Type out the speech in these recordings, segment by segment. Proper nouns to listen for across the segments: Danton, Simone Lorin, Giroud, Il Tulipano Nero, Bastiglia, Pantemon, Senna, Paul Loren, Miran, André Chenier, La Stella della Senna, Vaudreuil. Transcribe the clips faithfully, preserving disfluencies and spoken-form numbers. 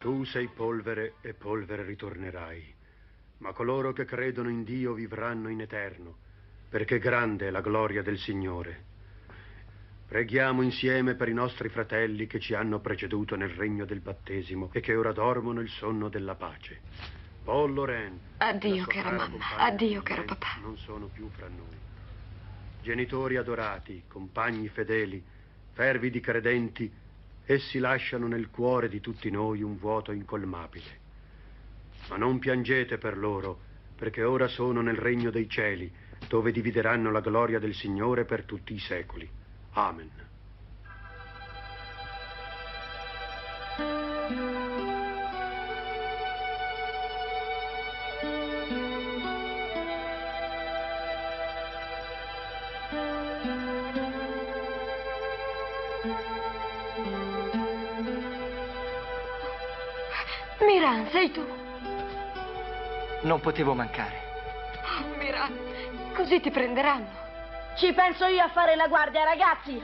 Tu sei polvere e polvere ritornerai, ma coloro che credono in Dio vivranno in eterno, perché grande è la gloria del Signore. Preghiamo insieme per i nostri fratelli che ci hanno preceduto nel regno del battesimo e che ora dormono il sonno della pace. Paul Loren. Addio cara mamma, addio caro papà. Non sono più fra noi. Genitori adorati, compagni fedeli, fervidi credenti, essi lasciano nel cuore di tutti noi un vuoto incolmabile. Ma non piangete per loro, perché ora sono nel regno dei cieli, dove divideranno la gloria del Signore per tutti i secoli. Amen. Sei tu? Non potevo mancare. Oh, Miran, così ti prenderanno. Ci penso io a fare la guardia, ragazzi.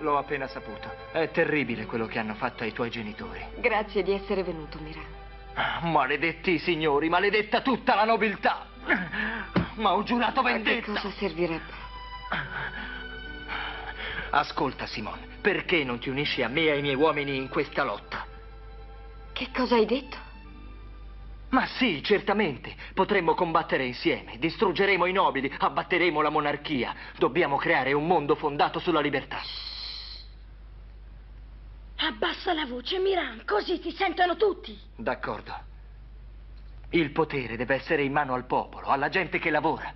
L'ho appena saputo. È terribile quello che hanno fatto ai tuoi genitori. Grazie di essere venuto, Miran. Ah, maledetti signori, maledetta tutta la nobiltà. Ma ho giurato vendetta. A che cosa servirebbe? Ascolta, Simon, perché non ti unisci a me e ai miei uomini in questa lotta? Che cosa hai detto? Ma sì, certamente. Potremmo combattere insieme. Distruggeremo i nobili, abbatteremo la monarchia. Dobbiamo creare un mondo fondato sulla libertà. Shh. Abbassa la voce, Miran, così ti sentono tutti. D'accordo. Il potere deve essere in mano al popolo, alla gente che lavora.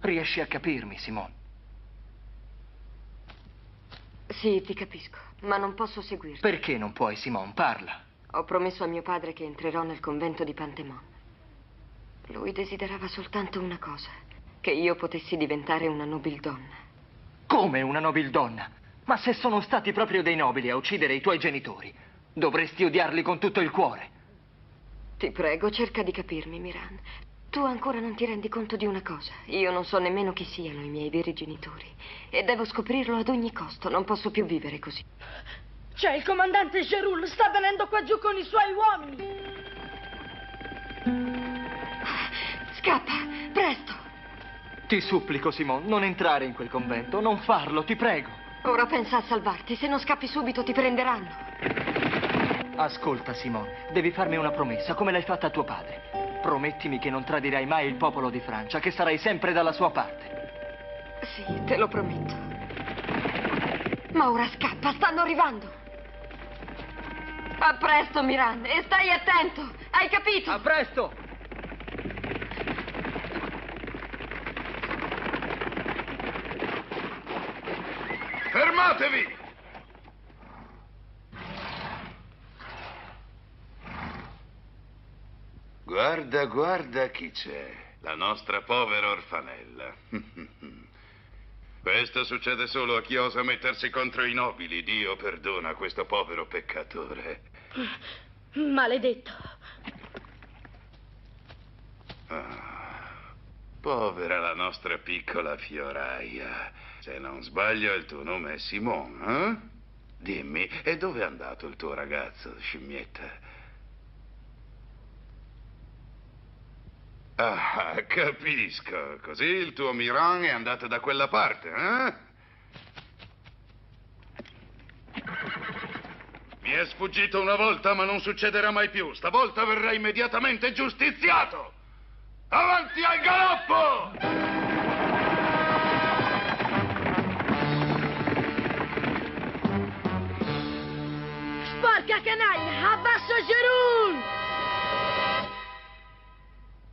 Riesci a capirmi, Simone? Sì, ti capisco, ma non posso seguirti. Perché non puoi, Simone? Parla. Ho promesso a mio padre che entrerò nel convento di Pantemon. Lui desiderava soltanto una cosa, che io potessi diventare una nobildonna. Come una nobildonna? Ma se sono stati proprio dei nobili a uccidere i tuoi genitori, dovresti odiarli con tutto il cuore. Ti prego, cerca di capirmi, Miran. Tu ancora non ti rendi conto di una cosa. Io non so nemmeno chi siano i miei veri genitori. E devo scoprirlo ad ogni costo. Non posso più vivere così. C'è il comandante Giroud, sta venendo qua giù con i suoi uomini. Scappa, presto. Ti supplico, Simon, non entrare in quel convento, non farlo, ti prego. Ora pensa a salvarti, se non scappi subito ti prenderanno. Ascolta, Simon, devi farmi una promessa, come l'hai fatta a tuo padre. Promettimi che non tradirai mai il popolo di Francia, che sarai sempre dalla sua parte. Sì, te lo prometto. Ma ora scappa, stanno arrivando. A presto, Miran, e stai attento, hai capito? A presto! Fermatevi! Guarda, guarda chi c'è, la nostra povera orfanella. Questo succede solo a chi osa mettersi contro i nobili. Dio perdona questo povero peccatore. Maledetto. Ah, povera la nostra piccola fioraia. Se non sbaglio il tuo nome è Simon, eh? Dimmi, e dove è andato il tuo ragazzo, scimmietta? Ah, capisco. Così il tuo Miran è andato da quella parte, eh? Mi è sfuggito una volta, ma non succederà mai più. Stavolta verrà immediatamente giustiziato! Avanti al galoppo! Sporca canaglia! Abbasso Giroud!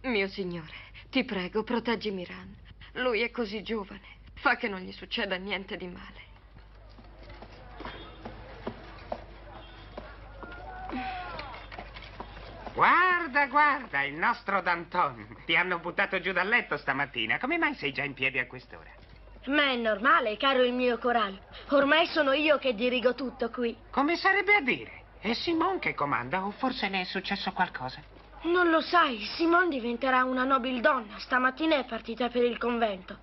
Mio signore, ti prego, proteggi Miran. Lui è così giovane. Fa che non gli succeda niente di male. Guarda, guarda, il nostro Danton. Ti hanno buttato giù dal letto stamattina. Come mai sei già in piedi a quest'ora? Ma è normale, caro il mio corallo. Ormai sono io che dirigo tutto qui. Come sarebbe a dire? È Simon che comanda o forse ne è successo qualcosa? Non lo sai, Simone diventerà una nobildonna. Stamattina è partita per il convento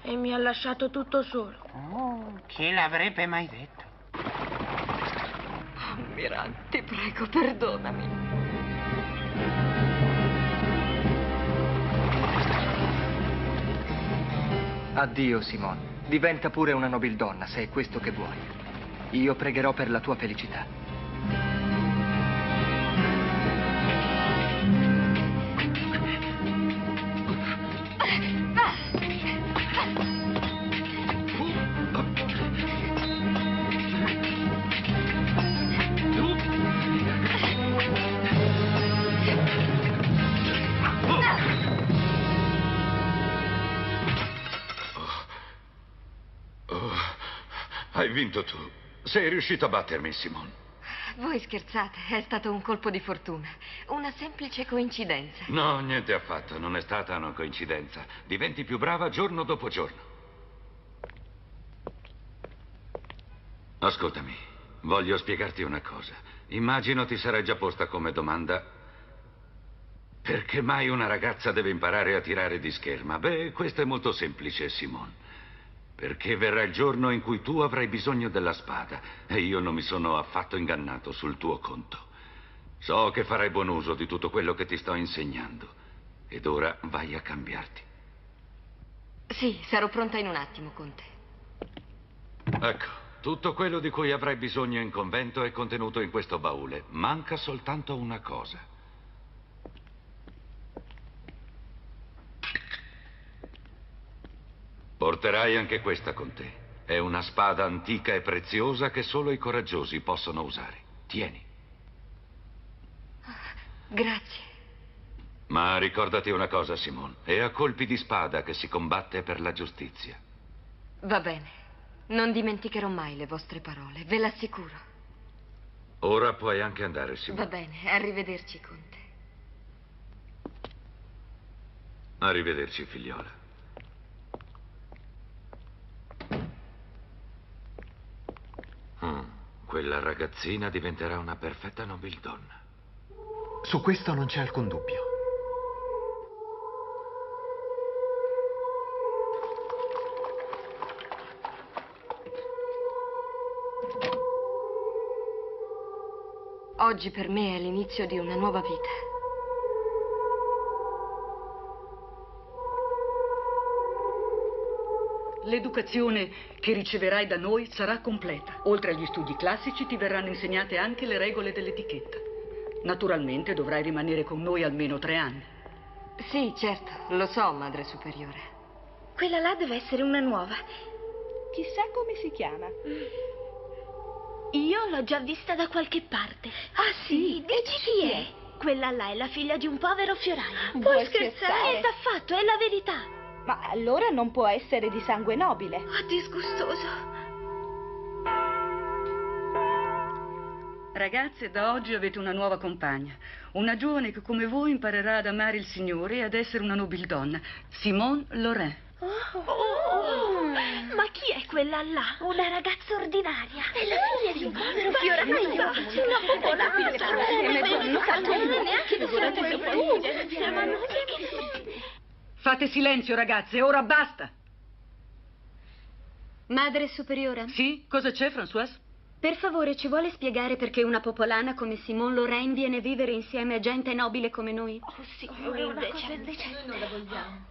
e mi ha lasciato tutto solo. Oh, chi l'avrebbe mai detto? Ammirante, prego, perdonami. Addio, Simone. Diventa pure una nobildonna, se è questo che vuoi. Io pregherò per la tua felicità. Hai vinto tu. Sei riuscito a battermi, Simone. Voi scherzate, è stato un colpo di fortuna. Una semplice coincidenza. No, niente affatto, non è stata una coincidenza. Diventi più brava giorno dopo giorno. Ascoltami, voglio spiegarti una cosa. Immagino ti sarai già posta come domanda: perché mai una ragazza deve imparare a tirare di scherma? Beh, questo è molto semplice, Simone. Perché verrà il giorno in cui tu avrai bisogno della spada e io non mi sono affatto ingannato sul tuo conto. So che farai buon uso di tutto quello che ti sto insegnando ed ora vai a cambiarti. Sì, sarò pronta in un attimo, Conte. Ecco, tutto quello di cui avrai bisogno in convento è contenuto in questo baule. Manca soltanto una cosa. Porterai anche questa con te. È una spada antica e preziosa che solo i coraggiosi possono usare. Tieni. Grazie. Ma ricordati una cosa, Simone. È a colpi di spada che si combatte per la giustizia. Va bene. Non dimenticherò mai le vostre parole, ve l'assicuro. Ora puoi anche andare, Simone. Va bene, arrivederci, Conte. Arrivederci, figliola. Quella ragazzina diventerà una perfetta nobildonna. Su questo non c'è alcun dubbio. Oggi per me è l'inizio di una nuova vita. L'educazione che riceverai da noi sarà completa. Oltre agli studi classici ti verranno insegnate anche le regole dell'etichetta. Naturalmente dovrai rimanere con noi almeno tre anni. Sì, certo, lo so, madre superiore. Quella là deve essere una nuova. Chissà come si chiama. Io l'ho già vista da qualche parte. Ah sì? Dici chi è? Quella là è la figlia di un povero fioraio. Puoi scherzare? Esaffatto, è la verità. Ma allora non può essere di sangue nobile. Oh, disgustoso. Ragazze, da oggi avete una nuova compagna. Una giovane che come voi imparerà ad amare il Signore e ad essere una nobildonna. Simone Lorin. Oh, oh, oh. Ma chi è quella là? Una ragazza ordinaria. È la figlia di un povero fioraio. Una popolata. Non neanche di sangue. Ma non è che... Fate silenzio, ragazze, ora basta! Madre superiora? Sì? Cosa c'è, Françoise? Per favore, ci vuole spiegare perché una popolana come Simone Lorin viene a vivere insieme a gente nobile come noi? Oh, sì, oh, è una cosa decente. Noi non la vogliamo.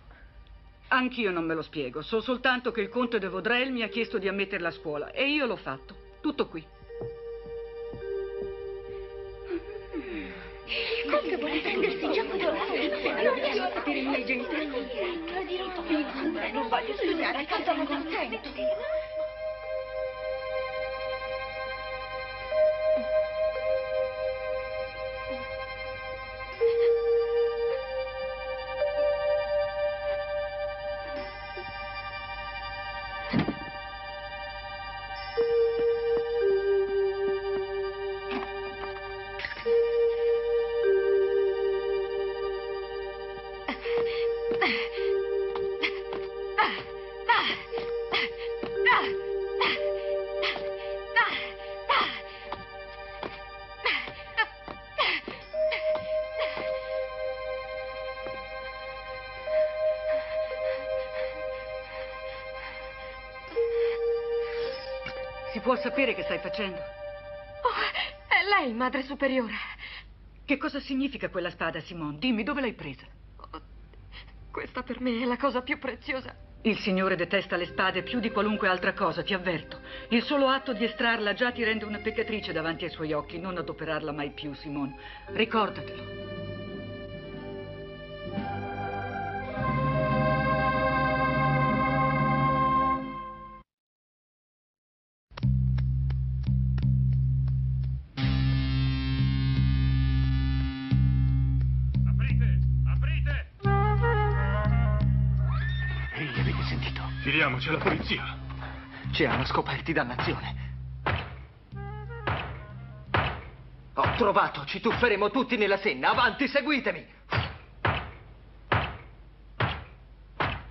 Anch'io non me lo spiego, so soltanto che il conte de Vaudreuil mi ha chiesto di ammetterla a scuola e io l'ho fatto. Tutto qui. Il conte vuole prendersi in gioco di Orlando. Non riesco a capire i miei genitori. Non voglio studiare a casa, non contento. Si può sapere che stai facendo? Oh, è lei, madre superiora. Che cosa significa quella spada, Simone? Dimmi, dove l'hai presa? Oh, questa per me è la cosa più preziosa. Il Signore detesta le spade più di qualunque altra cosa, ti avverto. Il solo atto di estrarla già ti rende una peccatrice davanti ai suoi occhi. Non adoperarla mai più, Simone. Ricordatelo. C'è la polizia. Ci hanno scoperti, dannazione. Ho trovato, ci tufferemo tutti nella Senna. Avanti, seguitemi.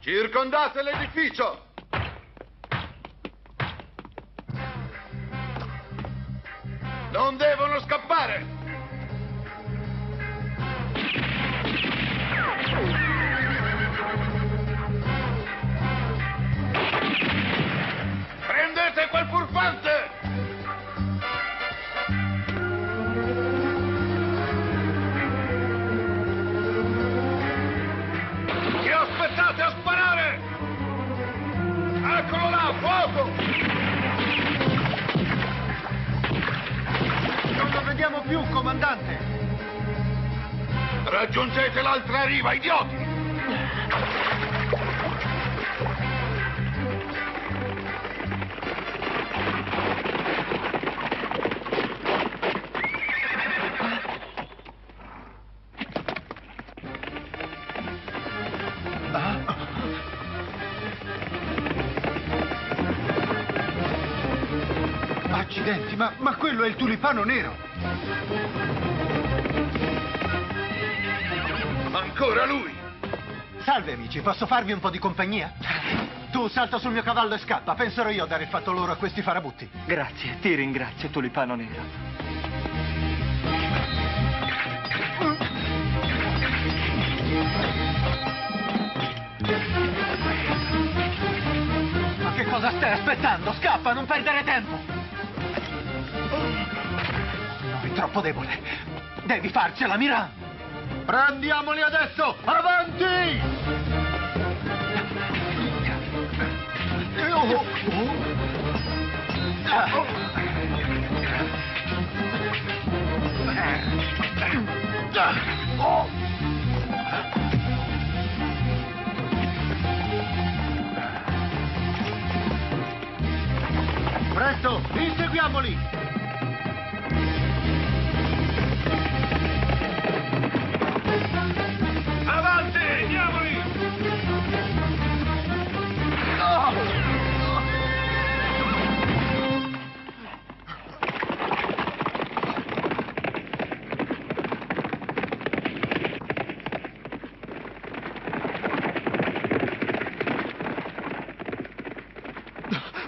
Circondate l'edificio. Non devono scappare. Quel furfante! Che aspettate a sparare? Eccolo là, fuoco! Non lo vediamo più, comandante! Raggiungete l'altra riva, idioti! Ma, ma quello è il Tulipano Nero! Ancora lui! Salve, amici, posso farvi un po' di compagnia? Tu salta sul mio cavallo e scappa, penserò io a dare il fatto loro a questi farabutti. Grazie, ti ringrazio, Tulipano Nero. Ma che cosa stai aspettando? Scappa, non perdere tempo! Troppo debole. Devi farcela, Miran. Prendiamoli adesso! Avanti! Presto, inseguiamoli!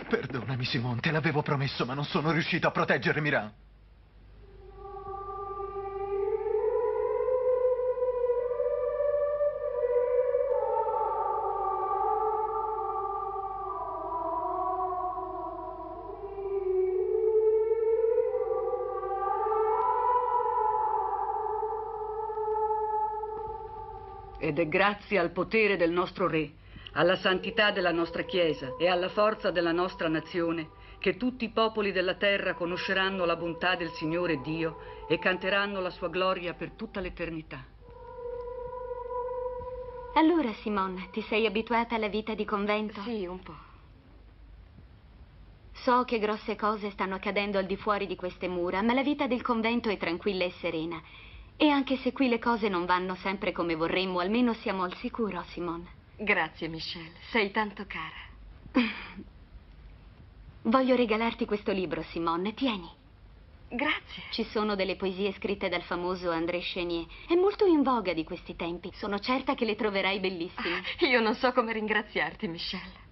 Perdonami, Simone, te l'avevo promesso, ma non sono riuscito a proteggere Miran. Ed è grazie al potere del nostro re, alla santità della nostra Chiesa e alla forza della nostra nazione che tutti i popoli della terra conosceranno la bontà del Signore Dio e canteranno la sua gloria per tutta l'eternità. Allora, Simone, ti sei abituata alla vita di convento? Sì, un po'. So che grosse cose stanno accadendo al di fuori di queste mura, ma la vita del convento è tranquilla e serena. E anche se qui le cose non vanno sempre come vorremmo, almeno siamo al sicuro, Simone. Grazie, Michelle. Sei tanto cara. Voglio regalarti questo libro, Simone. Tieni. Grazie. Ci sono delle poesie scritte dal famoso André Chenier. È molto in voga di questi tempi. Sono certa che le troverai bellissime. Ah, io non so come ringraziarti, Michelle.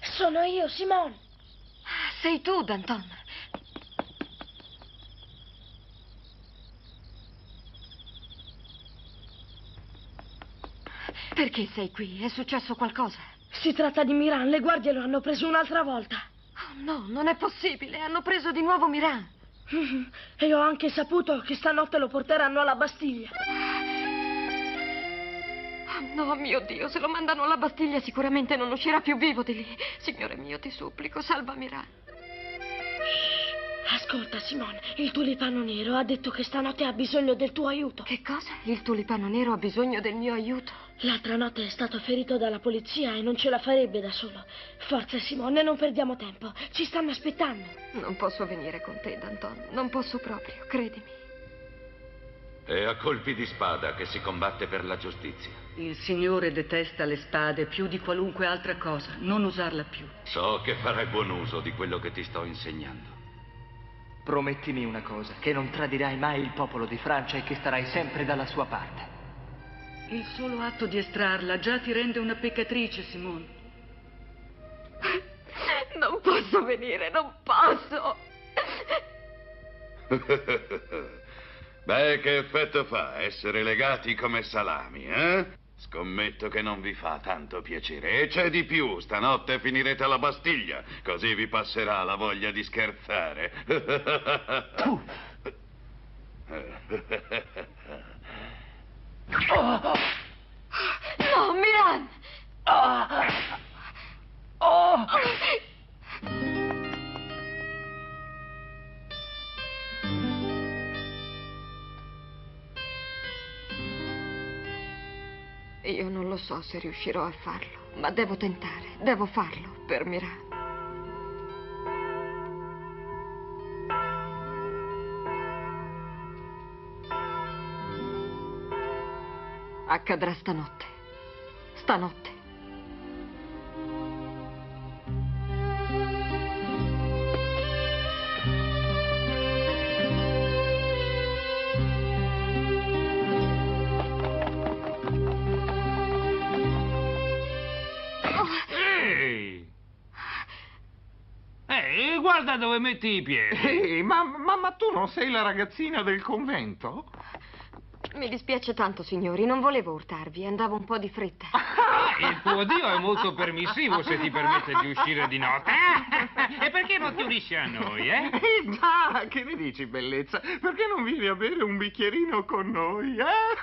Sono io, Simone. Sei tu, Danton. Perché sei qui? È successo qualcosa? Si tratta di Miran, le guardie lo hanno preso un'altra volta. Oh no, non è possibile, hanno preso di nuovo Miran. E ho anche saputo che stanotte lo porteranno alla Bastiglia. Oh no, mio Dio, se lo mandano alla Bastiglia sicuramente non uscirà più vivo di lì. Signore mio, ti supplico, salva Miran. Ascolta, Simone, il Tulipano Nero ha detto che stanotte ha bisogno del tuo aiuto. Che cosa? Il Tulipano Nero ha bisogno del mio aiuto? L'altra notte è stato ferito dalla polizia e non ce la farebbe da solo. Forza, Simone, non perdiamo tempo. Ci stanno aspettando. Non posso venire con te, Danton. Non posso proprio, credimi. È a colpi di spada che si combatte per la giustizia. Il Signore detesta le spade più di qualunque altra cosa. Non usarla più. So che farai buon uso di quello che ti sto insegnando. Promettimi una cosa, che non tradirai mai il popolo di Francia e che starai sempre dalla sua parte. Il solo atto di estrarla già ti rende una peccatrice, Simone. Non posso venire, non posso! Beh, che effetto fa essere legati come salami, eh? Scommetto che non vi fa tanto piacere. E c'è di più, stanotte finirete alla Bastiglia, così vi passerà la voglia di scherzare. No, Miran! Oh! Io non lo so se riuscirò a farlo, ma devo tentare, devo farlo per Miran. Accadrà stanotte, stanotte. Guarda dove metti i piedi. Ehi, ma, ma, ma tu non sei la ragazzina del convento? Mi dispiace tanto, signori, non volevo urtarvi, andavo un po' di fretta. Il tuo Dio è molto permissivo se ti permette di uscire di notte. E perché non ti unisci a noi, eh? Eh già, che ne dici, bellezza? Perché non vieni a bere un bicchierino con noi, eh?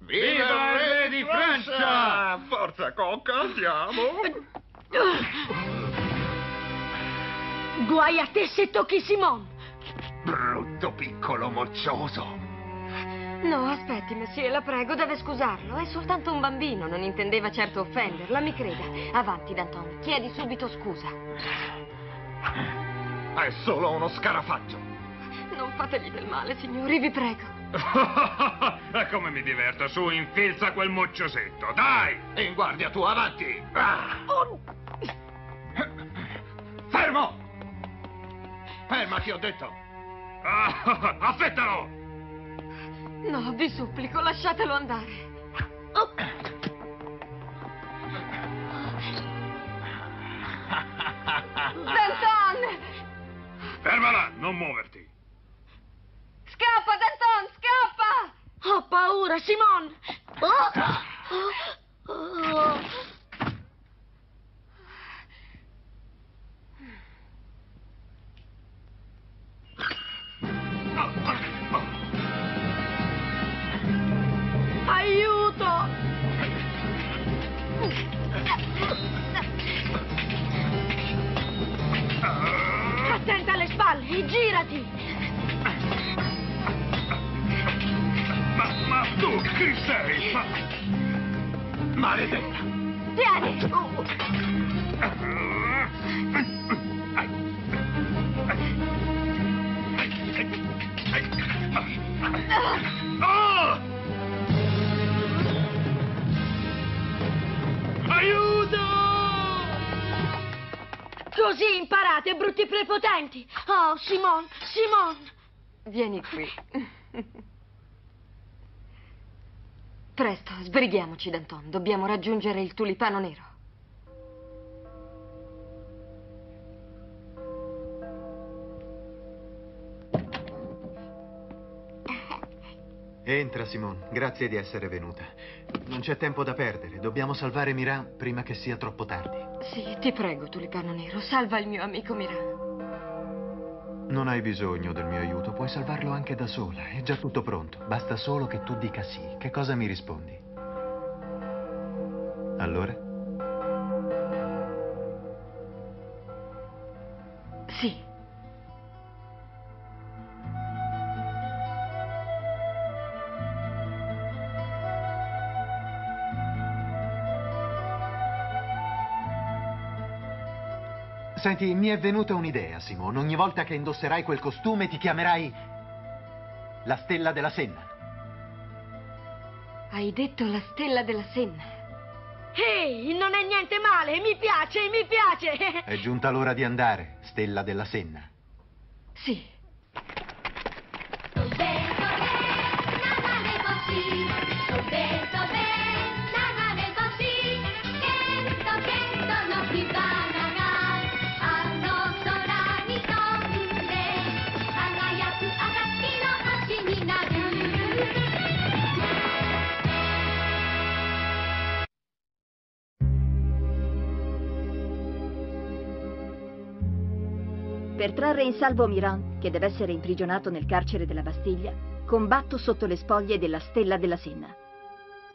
Viva il re di Francia! Forza, Cocca, andiamo! Guai a te se tocchi Simon! Brutto piccolo moccioso! No, aspetti, monsieur, la prego, deve scusarlo. È soltanto un bambino, non intendeva certo offenderla, mi creda. Avanti, Danton, chiedi subito scusa. È solo uno scarafaggio. Non fategli del male, signori, vi prego. Come mi diverto, su, infilza quel mocciosetto, dai! E in guardia tu, avanti! Ah! Oh. Fermo! Ferma, ti ho detto! Ah, affettalo! No, vi supplico, lasciatelo andare. Oh. Danton! Fermala, non muoverti! Scappa, Danton, scappa! Ho paura, Simone! Oh. Oh. Oh. Attenta alle spalle e girati! Ma, ma tu chi sei? Ma... Maledetta! Tieni! Oh. Oh. Aiuto! Così imparate, brutti prepotenti! Oh, Simone, Simone! Vieni qui. Presto, sbrighiamoci, Danton. Dobbiamo raggiungere il Tulipano Nero. Entra, Simone. Grazie di essere venuta. Non c'è tempo da perdere. Dobbiamo salvare Miran prima che sia troppo tardi. Sì, ti prego, Tulipano Nero, salva il mio amico Miran. Non hai bisogno del mio aiuto. Puoi salvarlo anche da sola. È già tutto pronto. Basta solo che tu dica sì. Che cosa mi rispondi? Allora? Sì. Senti, mi è venuta un'idea, Simone. Ogni volta che indosserai quel costume ti chiamerai La Stella della Senna. Hai detto La Stella della Senna? Ehi, hey, non è niente male, mi piace, mi piace! È giunta l'ora di andare, Stella della Senna. Sì. Per trarre in salvo Miran, che deve essere imprigionato nel carcere della Bastiglia, combatto sotto le spoglie della Stella della Senna.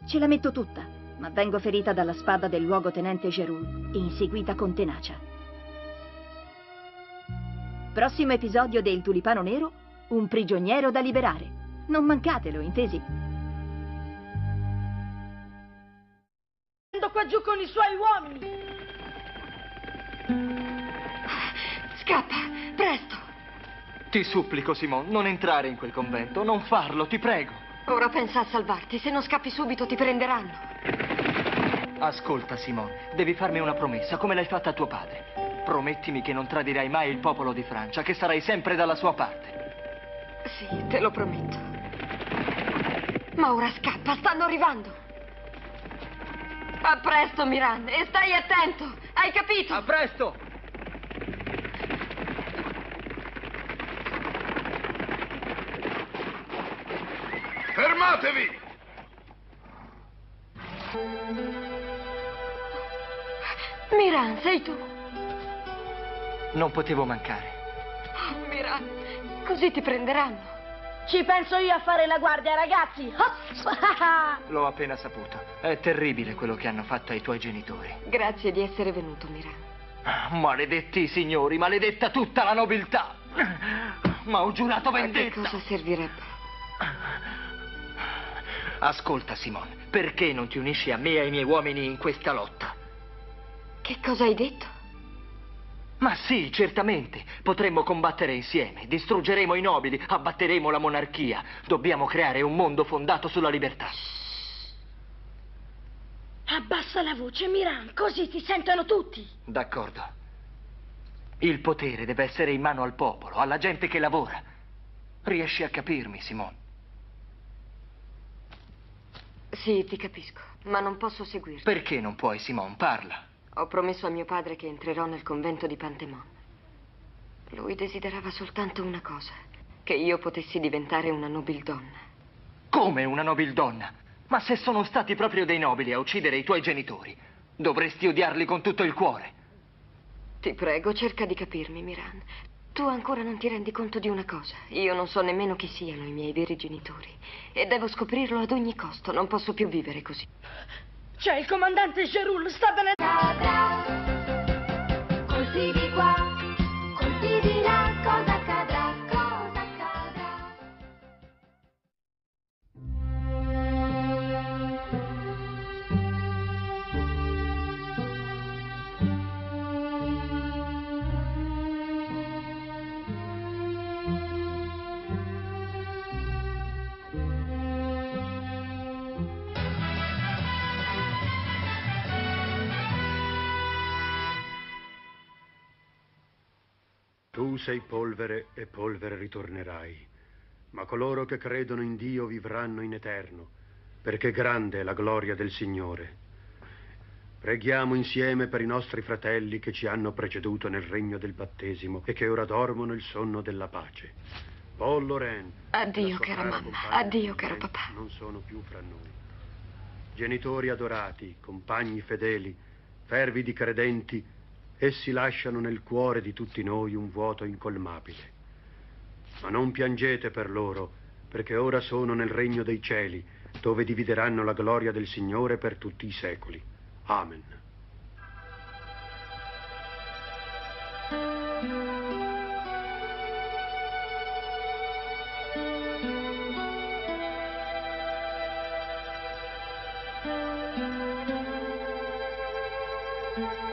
Ce la metto tutta, ma vengo ferita dalla spada del luogotenente Giroud e inseguita con tenacia. Prossimo episodio del Tulipano Nero, un prigioniero da liberare. Non mancatelo, intesi? Andando qua giù con i suoi uomini! Scappa! Presto! Ti supplico, Simone, non entrare in quel convento. Non farlo, ti prego. Ora pensa a salvarti. Se non scappi subito ti prenderanno. Ascolta, Simone, devi farmi una promessa, come l'hai fatta a tuo padre. Promettimi che non tradirai mai il popolo di Francia, che sarai sempre dalla sua parte. Sì, te lo prometto. Ma ora scappa, stanno arrivando. A presto, Miran, e stai attento. Hai capito? A presto! Fermatevi! Miran, sei tu? Non potevo mancare. Oh, Miran, così ti prenderanno. Ci penso io a fare la guardia, ragazzi! L'ho appena saputo. È terribile quello che hanno fatto ai tuoi genitori. Grazie di essere venuto, Miran. Maledetti signori, maledetta tutta la nobiltà! Ma ho giurato vendetta! A che cosa servirebbe? Ascolta, Simone, perché non ti unisci a me e ai miei uomini in questa lotta? Che cosa hai detto? Ma sì, certamente. Potremmo combattere insieme, distruggeremo i nobili, abbatteremo la monarchia. Dobbiamo creare un mondo fondato sulla libertà. Shh. Abbassa la voce, Miran, così ti sentono tutti. D'accordo. Il potere deve essere in mano al popolo, alla gente che lavora. Riesci a capirmi, Simone? Sì, ti capisco, ma non posso seguirti. Perché non puoi, Simone? Parla. Ho promesso a mio padre che entrerò nel convento di Pantemon. Lui desiderava soltanto una cosa, che io potessi diventare una nobildonna. Come una nobildonna? Ma se sono stati proprio dei nobili a uccidere i tuoi genitori, dovresti odiarli con tutto il cuore. Ti prego, cerca di capirmi, Miran. Tu ancora non ti rendi conto di una cosa. Io non so nemmeno chi siano i miei veri genitori. E devo scoprirlo ad ogni costo. Non posso più vivere così. C'è il comandante Giroud, sta benedetto. Colpi di qua, colpi di là, cosa accadrà, cosa accadrà. Tu sei polvere e polvere ritornerai, ma coloro che credono in Dio vivranno in eterno, perché grande è la gloria del Signore. Preghiamo insieme per i nostri fratelli che ci hanno preceduto nel regno del battesimo e che ora dormono il sonno della pace. Paul Loren. Addio, cara mamma. Addio, caro papà. Non sono più fra noi. Genitori adorati, compagni fedeli, fervidi credenti, essi lasciano nel cuore di tutti noi un vuoto incolmabile. Ma non piangete per loro, perché ora sono nel regno dei cieli, dove divideranno la gloria del Signore per tutti i secoli. Amen. Thank you.